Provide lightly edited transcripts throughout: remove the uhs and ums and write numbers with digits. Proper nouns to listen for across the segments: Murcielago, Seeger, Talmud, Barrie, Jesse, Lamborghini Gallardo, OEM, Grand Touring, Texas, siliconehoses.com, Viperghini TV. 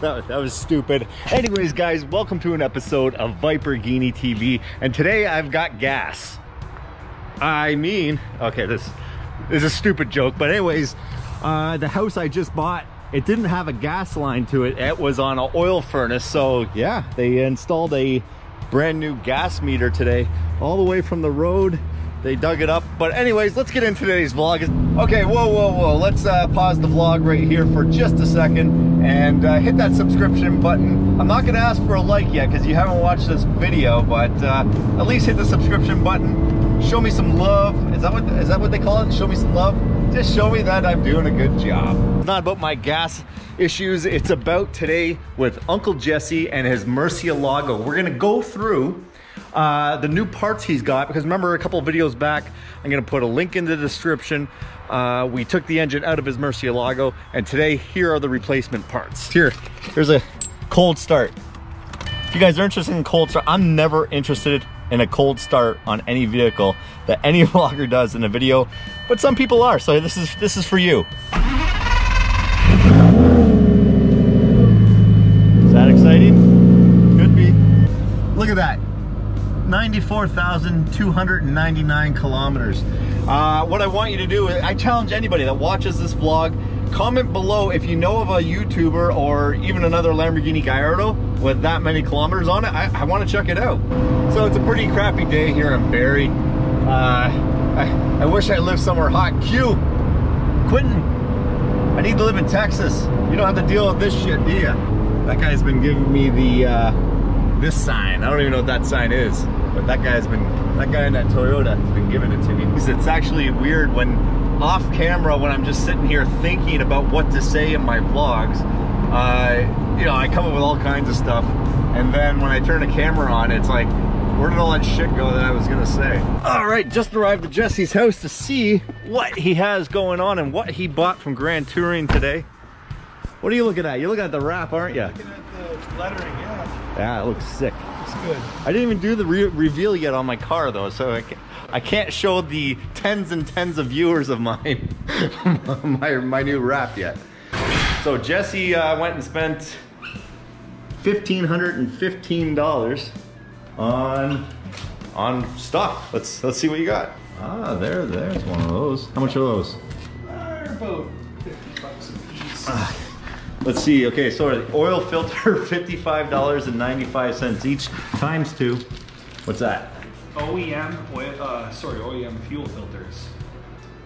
That was stupid. Anyways, guys, welcome to an episode of Viperghini TV, and today I've got gas. I mean, okay, this is a stupid joke, but anyways, the house I just bought, it didn't have a gas line to it. It was on an oil furnace, so yeah, they installed a brand new gas meter today, all the way from the road. They dug it up. But anyways, let's get into today's vlog. Okay, whoa. Let's pause the vlog right here for just a second and hit that subscription button. I'm not gonna ask for a like yet because you haven't watched this video, but at least hit the subscription button. Show me some love. Is that what they call it? Show me some love? Just show me that I'm doing a good job. It's not about my gas issues. It's about today with Uncle Jesse and his Murcielago. We're gonna go through the new parts he's got, because remember a couple videos back, I'm gonna put a link in the description, we took the engine out of his Murcielago, and today here are the replacement parts. Here's a cold start. If you guys are interested in cold start, I'm never interested in a cold start on any vehicle that any vlogger does in a video, but some people are, so this is for you. Is that exciting? Could be. Look at that. 94,299 kilometers. What I want you to do is, I challenge anybody that watches this vlog, comment below if you know of a YouTuber or even another Lamborghini Gallardo with that many kilometers on it. I want to check it out. So it's a pretty crappy day here in Barrie. I wish I lived somewhere hot. Q, Quentin, I need to live in Texas. You don't have to deal with this shit, do you? That guy's been giving me the this sign. I don't even know what that sign is. But that guy in that Toyota has been giving it to me. It's actually weird when off camera, when I'm just sitting here thinking about what to say in my vlogs, you know, I come up with all kinds of stuff, and then when I turn the camera on, it's like, where did all that shit go that I was gonna say? All right, just arrived at Jesse's house to see what he has going on and what he bought from Grand Touring today. What are you looking at? You're looking at the wrap, aren't you? I'm looking at the lettering, yeah. Yeah, it looks sick. It's good. I didn't even do the reveal yet on my car though, so I can't show the tens and tens of viewers of mine my new wrap yet. So Jesse went and spent $1,515 on stuff. Let's see what you got. Ah, there's one of those. How much are those? They're about 50 bucks a piece. Let's see, okay, so the oil filter, $55.95 each, times two. What's that? OEM oil, OEM fuel filters.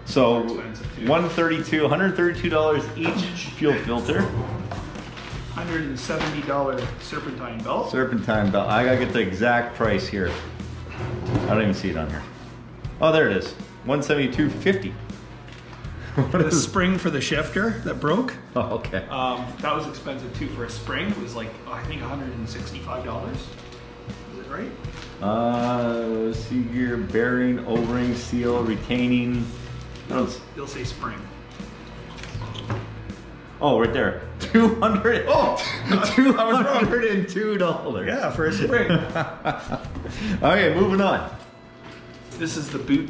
So $132 each fuel filter. $170 serpentine belt. Serpentine belt, I gotta get the exact price here. I don't even see it on here. Oh, there it is, $172.50. The spring for the shifter that broke. Oh, okay. That was expensive too for a spring. It was like, oh, I think $165. Is it right? C gear, bearing, O-ring, seal, retaining. You'll say spring. Oh, right there. $200. Oh, $202. Yeah, for a spring. Okay, moving on. This is the boot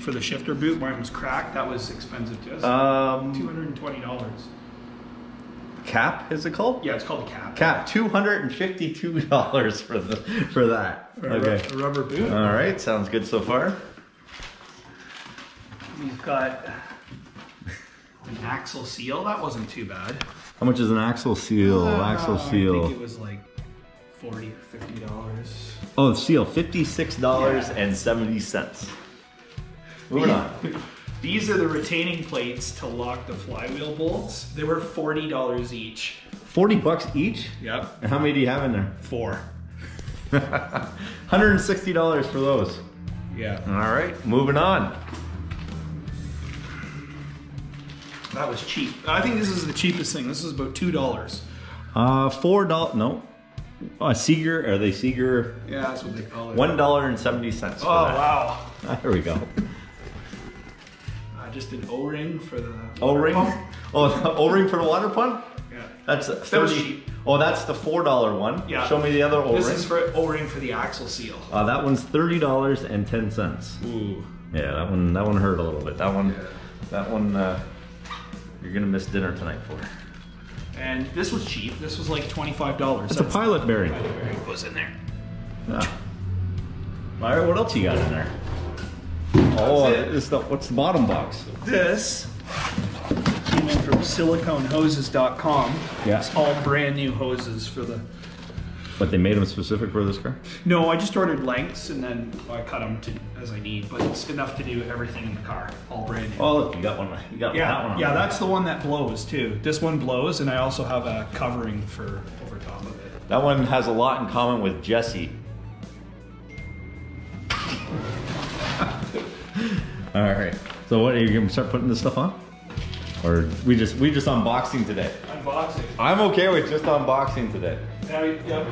for the shifter boot. Mine was cracked. That was expensive to us. $220. Cap, is it called? Yeah, it's called a cap. Cap, $252 for that. Okay. A rubber boot. All right, sounds good so far. We've got an axle seal. That wasn't too bad. How much is an axle seal? Axle seal. I think it was like $40 or $50. Oh, the seal, $56.70. Moving on. These are the retaining plates to lock the flywheel bolts. They were $40 each. 40 bucks each? Yep. And how many do you have in there? 4. $160 for those. Yeah. All right, moving on. That was cheap. I think this is the cheapest thing. This is about $2. $4, no. Oh, a Seeger, are they Seeger? Yeah, that's what they call it. $1.70. Oh, wow. There we go. Just an O-ring for the O-ring? Oh, O-ring for the water pump? Yeah. That's $30. Oh, that's the $4 one. Yeah. Show me the other O-ring. This is for O-ring for the axle seal. That one's $30.10. Ooh. Yeah, that one hurt a little bit. That one, yeah. That one, you're gonna miss dinner tonight for. And this was cheap. This was like $25. It's a pilot bearing. Pilot bearing goes in there. Ah. All right, what else you got in there? Oh, it's the, what's the bottom box? This came in from siliconehoses.com. Yeah. It's all brand new hoses for the... But they made them specific for this car? No, I just ordered lengths and then I cut them to, as I need, but it's enough to do everything in the car, all brand new. Oh, look, you got one. You got that one. Yeah, that's the one that blows too. This one blows, and I also have a covering for over top of it. That one has a lot in common with Jesse. All right. So what, are you gonna start putting this stuff on? Or we just unboxing today? Unboxing. I'm okay with just unboxing today. Now, yep.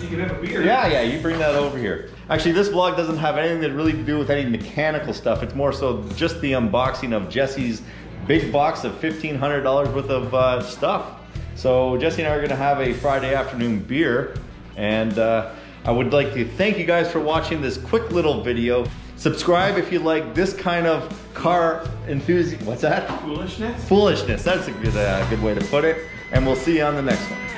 You can have a beer. Yeah, yeah, you bring that over here. Actually, this vlog doesn't have anything to really do with any mechanical stuff. It's more so just the unboxing of Jesse's big box of $1,500 worth of stuff. So Jesse and I are gonna have a Friday afternoon beer, and I would like to thank you guys for watching this quick little video. Subscribe if you like this kind of car enthusiasm. What's that? Foolishness? Foolishness, that's a good way to put it. And we'll see you on the next one.